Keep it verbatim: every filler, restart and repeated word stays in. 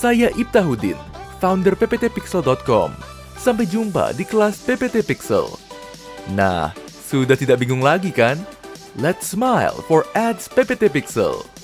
Saya Iptahudin, founder p p t pixel dot com. Sampai jumpa di kelas p p t pixel. Nah, sudah tidak bingung lagi kan? Let's smile for ads p p t pixel.